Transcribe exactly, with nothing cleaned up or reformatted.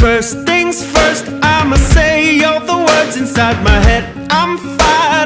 First things first, I'ma say all the words inside my head. I'm fine.